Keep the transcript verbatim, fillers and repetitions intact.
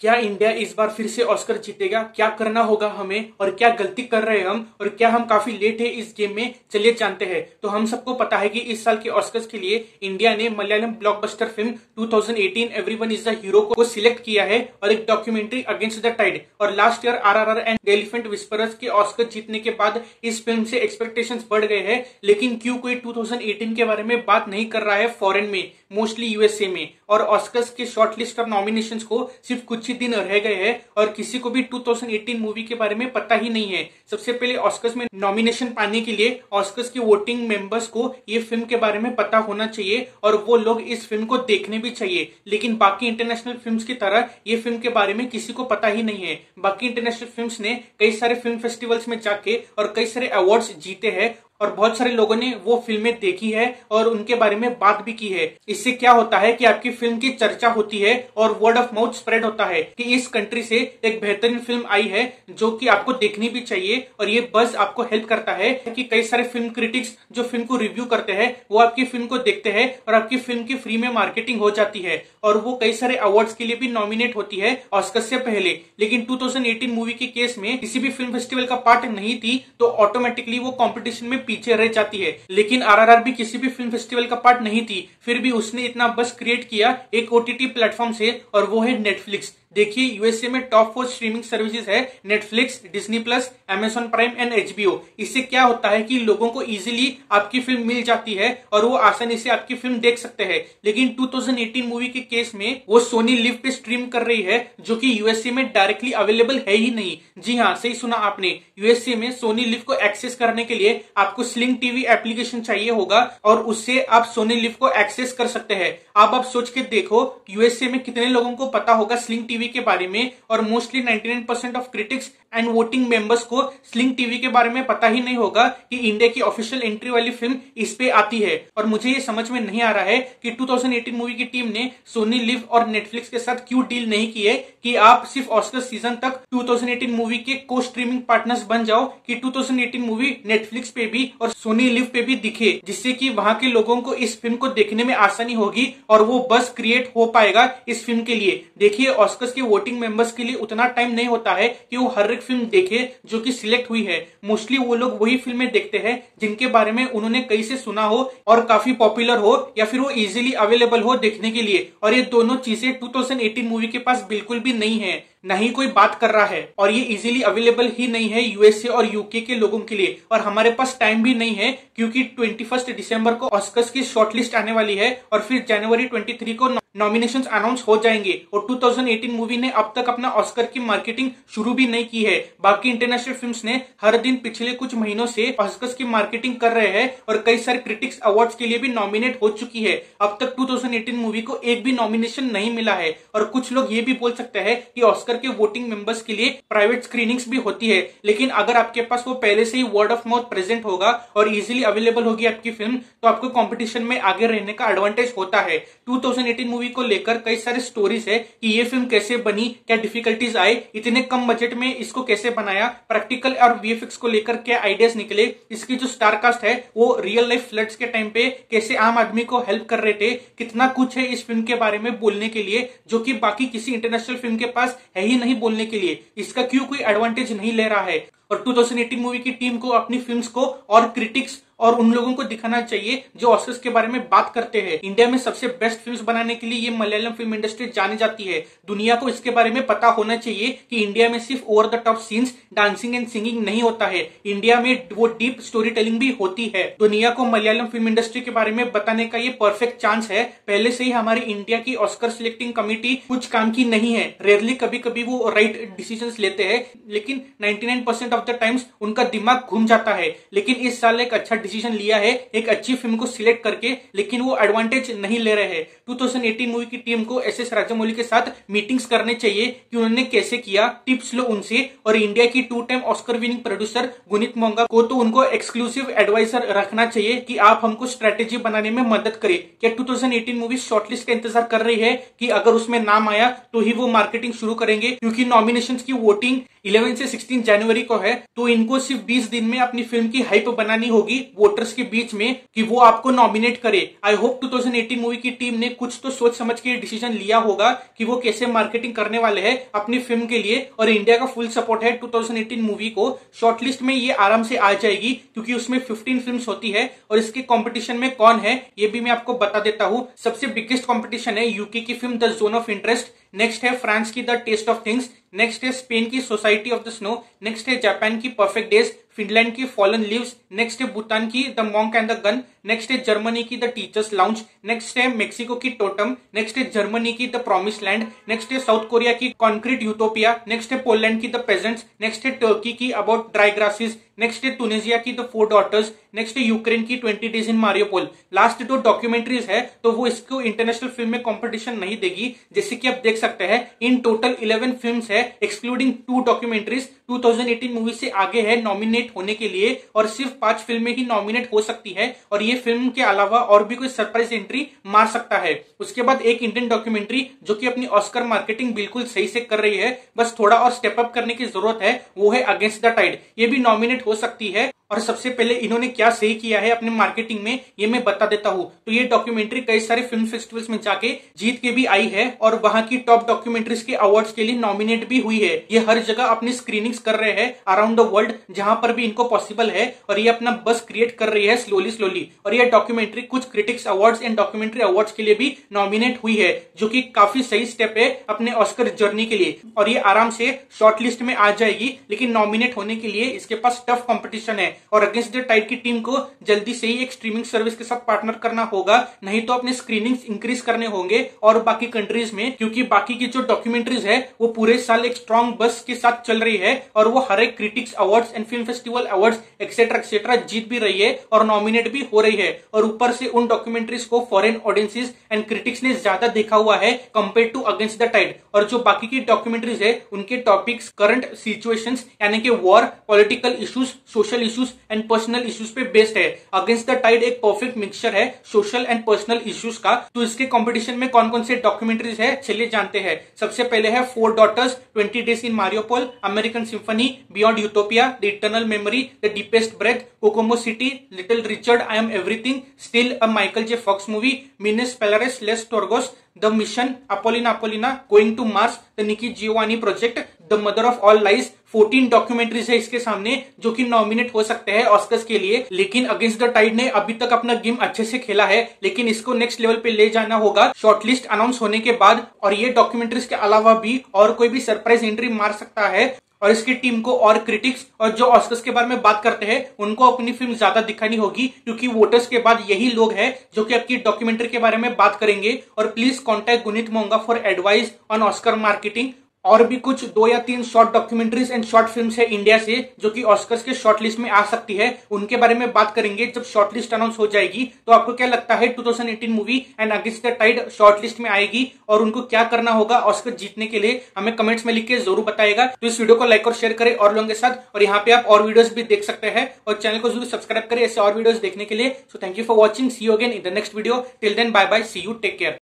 क्या इंडिया इस बार फिर से ऑस्कर जीतेगा, क्या करना होगा हमें और क्या गलती कर रहे हैं हम और क्या हम काफी लेट है इस गेम में, चलिए जानते हैं। तो हम सबको पता है कि इस साल के ऑस्कर्स के लिए इंडिया ने Malayalam blockbuster film two thousand eighteen everyone is the hero को सिलेक्ट किया है और एक डॉक्यूमेंट्री अगेंस्ट द टाइड और last year R R R and elephant whisperers के ऑस्कर जीतने के बाद इस फिल्म से एक्सपेक्टेशंस बढ़ गए हैं। लेकिन क्यों कोई टू थाउजेंड एटीन के बारे में बात नहीं कर रहा है फॉरेन में, मोस्टली यूएसए में, और ऑस्कर्स के शॉर्टलिस्ट और नॉमिनेशंस को सिर्फ कुछ ही दिन रह गए हैं और किसी को भी टू थाउजेंड एटीन मूवी के बारे में पता ही नहीं है। सबसे पहले ऑस्कर्स में नॉमिनेशन पाने के लिए ऑस्कर्स के वोटिंग मेंबर्स को ये फिल्म के बारे में पता होना चाहिए और वो लोग इस फिल्म को देखने भी चाहिए। लेकिन बाकी इंटरनेशनल फिल्म्स की तरह ये फिल्म के बारे में किसी को पता ही नहीं है। बाकी इंटरनेशनल फिल्म्स ने कई सारे फिल्म फेस्टिवल्स में जाके और कई सारे अवार्ड्स जीते हैं और बहुत सारे लोगों ने वो फिल्में देखी है और उनके बारे में बात भी की है। इससे क्या होता है कि आपकी फिल्म की चर्चा होती है और वर्ड ऑफ माउथ स्प्रेड होता है कि इस कंट्री से एक बेहतरीन फिल्म आई है जो कि आपको देखनी भी चाहिए। और ये बस आपको हेल्प करता है कि कई सारे फिल्म क्रिटिक्स जो फिल्म को रिव्यू करते हैं वो आपकी फिल्म को देखते हैं और आपकी फिल्म की फ्री में मार्केटिंग हो जाती है और वो कई सारे अवार्ड्स के लिए भी नॉमिनेट होती है ऑस्कर से पहले। लेकिन टू थाउजेंड एटीन मूवी के केस में किसी भी फिल्म फेस्टिवल का पार्ट नहीं थी तो ऑटोमेटिकली वो कॉम्पिटिशन में पीछे रह जाती है। लेकिन आर आर आर भी किसी भी फिल्म फेस्टिवल का पार्ट नहीं थी, फिर भी उसने इतना बस क्रिएट किया एक ओ टी टी प्लेटफॉर्म से और वो है नेटफ्लिक्स। देखिए यूएसए में टॉप फोर स्ट्रीमिंग सर्विसेज है Netflix, Disney plus, Amazon prime and H B O. इससे क्या होता है कि लोगों को इजीली आपकी फिल्म मिल जाती है और वो आसानी से आपकी फिल्म देख सकते हैं। लेकिन टू थाउजेंड एटीन मूवी के केस में वो सोनी लिव पे स्ट्रीम कर रही है जो कि यूएसए में डायरेक्टली अवेलेबल है ही नहीं। जी हाँ, सही सुना आपने, यूएसए में सोनी लिव को एक्सेस करने के लिए आपको स्लिंग टीवी एप्लीकेशन चाहिए होगा और उससे आप सोनी लिव को एक्सेस कर सकते हैं। अब आप सोच के देखो यूएसए में कितने लोगों को पता होगा स्लिंग टीवी के बारे में और mostly ninety nine percent of critics and voting members को स्लिंग टीवी के बारे में पता ही नहीं होगा कि इंडिया की ऑफिशियल एंट्री वाली फिल्म इस पे आती है। और मुझे ये समझ में नहीं आ रहा है कि टू थाउजेंड एटीन मूवी की टीम ने सोनी लिव और नेटफ्लिक्स के साथ क्यों डील नहीं की है कि आप सिर्फ ऑस्कर सीजन तक टू थाउजेंड एटीन मूवी के को स्ट्रीमिंग पार्टनर्स बन जाओ कि two thousand eighteen movie Netflix पे भी और सोनी लिव पे भी दिखे, जिससे कि वहां के लोगों को इस फिल्म को देखने में आसानी होगी और वो बस क्रिएट हो पाएगा इस फिल्म के लिए। देखिए ऑस्कर्स के वोटिंग मेंबर्स के लिए उतना टाइम नहीं होता है कि वो हर एक फिल्म देखे जो कि सिलेक्ट हुई है। मोस्टली वो लोग वही फिल्में देखते हैं जिनके बारे में उन्होंने कहीं से सुना हो और काफी पॉपुलर हो या फिर वो इजीली अवेलेबल हो देखने के लिए। और ये दोनों चीजें टू थाउजेंड एटीन मूवी के पास बिल्कुल भी नहीं है, ना ही कोई बात कर रहा है और ये इजीली अवेलेबल ही नहीं है यूएसए और यूके के लोगों के लिए। और हमारे पास टाइम भी नहीं है क्योंकि ट्वेंटी फर्स्ट दिसंबर को ऑस्कर्स की शॉर्टलिस्ट आने वाली है और फिर जनवरी ट्वेंटी थ्री को नॉमिनेशंस अनाउंस हो जाएंगे। और टू थाउजेंड एटीन मूवी ने अब तक अपना ऑस्कर की मार्केटिंग शुरू भी नहीं की है। बाकी इंटरनेशनल फिल्म्स ने हर दिन पिछले कुछ महीनों से ऑस्कर्स की मार्केटिंग कर रहे हैं और कई सारे क्रिटिक्स अवार्ड्स के लिए भी नॉमिनेट हो चुकी है। अब तक टू थाउजेंड एटीन मूवी को एक भी नॉमिनेशन नहीं मिला है। और कुछ लोग ये भी बोल सकते हैं कि ऑस्कर के वोटिंग मेंबर्स के लिए प्राइवेट स्क्रीनिंग्स भी होती है, लेकिन अगर आपके पास वो पहले से ही वर्ड ऑफ माउथ प्रेजेंट होगा और इजिली अवेलेबल होगी आपकी फिल्म तो आपको कॉम्पिटिशन में आगे रहने का एडवांटेज होता है। टू थाउजेंड एटीन मूवी को लेकर कई सारे स्टोरीज है कि ये फिल्म कैसे बनी, क्या डिफिकल्टीज आए, इतने कम बजट में इसको कैसे बनाया, प्रैक्टिकल और वी एफ एक्स को लेकर क्या आइडियाज निकले, इसकी जो स्टार कास्ट है वो रियल लाइफ फ्लड्स के टाइम पे कैसे आम आदमी को हेल्प कर रहे थे, कितना कुछ है इस फिल्म के बारे में बोलने के लिए जो कि बाकी किसी इंटरनेशनल फिल्म के पास है ही नहीं बोलने के लिए। इसका क्यों कोई एडवांटेज नहीं ले रहा है। और टू थाउजेंड एटीन मूवी की टीम को अपनी फिल्म्स को और क्रिटिक्स और उन लोगों को दिखाना चाहिए जो ऑस्कर्स के बारे में बात करते हैं। इंडिया में सबसे बेस्ट फिल्म्स बनाने के लिए ये मलयालम फिल्म इंडस्ट्री जानी जाती है। दुनिया को इसके बारे में पता होना चाहिए कि इंडिया में सिर्फ over the top scenes, dancing and singing नहीं होता है, इंडिया में वो डीप स्टोरी टेलिंग भी होती है। दुनिया को मलयालम फिल्म इंडस्ट्री के बारे में बताने का ये परफेक्ट चांस है। पहले से ही हमारी इंडिया की ऑस्कर सिलेक्टिंग कमिटी कुछ काम की नहीं है, रेयरली कभी कभी वो राइट डिसीजन लेते हैं लेकिन ninety nine percent of the times उनका दिमाग घूम जाता है। लेकिन इस साल एक अच्छा डिसीजन लिया है एक अच्छी फिल्म को सिलेक्ट करके, लेकिन वो एडवांटेज नहीं ले रहे हैं। टू थाउजेंड एटीन मूवी की टीम को एस एस राजामौली के साथ मीटिंग्स करने चाहिए कि उन्होंने कैसे किया, टिप्स लो उनसे। और इंडिया की two time Oscar winning producer Guneet Monga को तो उनको एक्सक्लूसिव एडवाइजर रखना चाहिए कि आप हमको स्ट्रेटेजी बनाने में मदद करें। क्या two thousand eighteen movie shortlist का इंतजार कर रही है कि अगर उसमें नाम आया तो ही वो मार्केटिंग शुरू करेंगे? क्योंकि नॉमिनेशन की वोटिंग ग्यारह से सोलह जनवरी को है, तो इनको सिर्फ बीस दिन में अपनी फिल्म की हाइप बनानी होगी वोटर्स के बीच में कि वो आपको नॉमिनेट करे। आई होप दो हज़ार अठारह मूवी की टीम ने कुछ तो सोच समझ के डिसीजन लिया होगा कि वो कैसे मार्केटिंग करने वाले हैं अपनी फिल्म के लिए, और इंडिया का फुल सपोर्ट है दो हज़ार अठारह मूवी को। शॉर्टलिस्ट में ये आराम से आ जाएगी क्योंकि उसमें पंद्रह फिल्म्स होती है और इसके कॉम्पिटिशन में कौन है ये भी मैं आपको बता देता हूँ। सबसे बिगेस्ट कॉम्पिटिशन है यूके की film the zone of interest, next है फ्रांस की the taste of things, next है स्पेन की society of the snow, next है जापान की परफेक्ट डेज, फिनलैंड की फॉलन लीव्स, नेक्स्ट है भूटान की the monk and the gun, next है जर्मनी की द टीचर्स लाउंज, नेक्स्ट है मेक्सिको की टोटम, नेक्स्ट है जर्मनी की द प्रॉमिस लैंड, नेक्स्ट है साउथ कोरिया की कॉन्क्रीट यूटोपिया, नेक्स्ट है पोलैंड की द प्रेजेंट्स, नेक्स्ट है टर्की की अबाउट ड्राई ग्रासेस, नेक्स्ट है तुनिजिया की द फोर डॉटर्स, नेक्स्ट है यूक्रेन की twenty days in Mariupol. Last दो डॉक्यूमेंट्रीज है तो वो इसको इंटरनेशनल फिल्म में कॉम्पिटिशन नहीं देगी। जैसे कि आप देख सकते हैं इन टोटल इलेवन फिल्म्स है एक्सक्लूडिंग टू डॉक्यूमेंट्रीज दो हज़ार अठारह मूवी से आगे है नॉमिनेट होने के लिए, और सिर्फ पांच फिल्में ही नॉमिनेट हो सकती है और ये फिल्म के अलावा और भी कोई सरप्राइज एंट्री मार सकता है। उसके बाद एक इंडियन डॉक्यूमेंट्री जो कि अपनी ऑस्कर मार्केटिंग बिल्कुल सही से कर रही है, बस थोड़ा और स्टेप अप करने की जरूरत है, वो है अगेंस्ट द टाइड। ये भी नॉमिनेट हो सकती है और सबसे पहले इन्होंने क्या सही किया है अपने मार्केटिंग में ये मैं बता देता हूँ। तो ये डॉक्यूमेंट्री कई सारे फिल्म फेस्टिवल्स में जाके जीत के भी आई है और वहां की टॉप डॉक्यूमेंट्रीज के अवार्ड्स के लिए नॉमिनेट भी हुई है। ये हर जगह अपनी स्क्रीनिंग्स कर रहे हैं अराउंड द वर्ल्ड जहां पर भी इनको पॉसिबल है, और ये अपना बस क्रिएट कर रही है स्लोली स्लोली। और ये डॉक्यूमेंट्री कुछ critics awards and documentary awards के लिए भी नॉमिनेट हुई है, जो की काफी सही स्टेप है अपने ऑस्कर जर्नी के लिए, और ये आराम से शॉर्टलिस्ट में आ जाएगी। लेकिन नॉमिनेट होने के लिए इसके पास टफ कॉम्पिटिशन है और अगेंस्ट द टाइड की टीम को जल्दी से ही एक स्ट्रीमिंग सर्विस के साथ पार्टनर करना होगा, नहीं तो अपने स्क्रीनिंग्स इंक्रीज करने होंगे और बाकी कंट्रीज में, क्योंकि बाकी की जो डॉक्यूमेंट्रीज है वो पूरे साल एक स्ट्रॉन्ग बस के साथ चल रही है और वो हर एक critics awards and film festival awards etcetera etcetera जीत भी रही है और नॉमिनेट भी हो रही है। और ऊपर से उन डॉक्यूमेंट्रीज को फॉरेन ऑडियंसेस एंड क्रिटिक्स ने ज्यादा देखा हुआ है compare to against the tide. और जो बाकी की डॉक्यूमेंट्रीज है उनके टॉपिक्स करंट सिचुएशंस यानी कि war, political issues, social issues and personal issues पे बेस्ड है। अगेंस्ट द टाइड एक परफेक्ट मिक्सचर है सोशल एंड पर्सनल इश्यूज का। तो इसके कंपटीशन में कौन कौन से डॉक्यूमेंट्रीज है चलिए जानते हैं। सबसे पहले है four daughters, twenty days in Mariupol, American symphony, beyond utopia, the eternal memory, the deepest breath, Kokomo city, Little Richard I am everything, still a Michael J Fox movie, Menus Plaisirs Les Troisgros, the mission, Apolonia Apolonia, going to Mars, the Nikki Giovanni project, the mother of all lies. चौदह documentaries है इसके सामने जो कि nominate हो सकते हैं Oscars के लिए। लेकिन अगेंस्ट द टाइड ने अभी तक अपना गेम अच्छे से खेला है, लेकिन इसको नेक्स्ट लेवल पे ले जाना होगा शॉर्टलिस्ट अनाउंस होने के बाद। और ये डॉक्यूमेंट्रीज के अलावा भी और कोई भी सरप्राइज एंट्री मार सकता है और इसकी टीम को और क्रिटिक्स और जो ऑस्कर्स के बारे में बात करते हैं उनको अपनी फिल्म ज्यादा दिखानी होगी, क्योंकि वोटर्स के बाद यही लोग हैं जो कि आपकी डॉक्यूमेंट्री के बारे में बात करेंगे। और please contact Guneet Monga for advice on Oscar marketing. और भी कुछ दो या तीन short documentaries and short films है इंडिया से जो कि ऑस्कर्स के शॉर्टलिस्ट में आ सकती है, उनके बारे में बात करेंगे जब शॉर्टलिस्ट अनाउंस हो जाएगी। तो आपको क्या लगता है दो हज़ार अठारह movie and against the tide shortlist में आएगी और उनको क्या करना होगा ऑस्कर जीतने के लिए हमें कमेंट्स में लिख के जरूर बताएगा। तो इस वीडियो को लाइक और शेयर करें और लोगों के साथ, और यहाँ पे आप और वीडियोस भी देख सकते हैं और चैनल को जरूर सब्सक्राइब करें ऐसे और वीडियोस देखने के लिए। So thank you for watching, see you again in the next video, till then bye bye, see you, take care.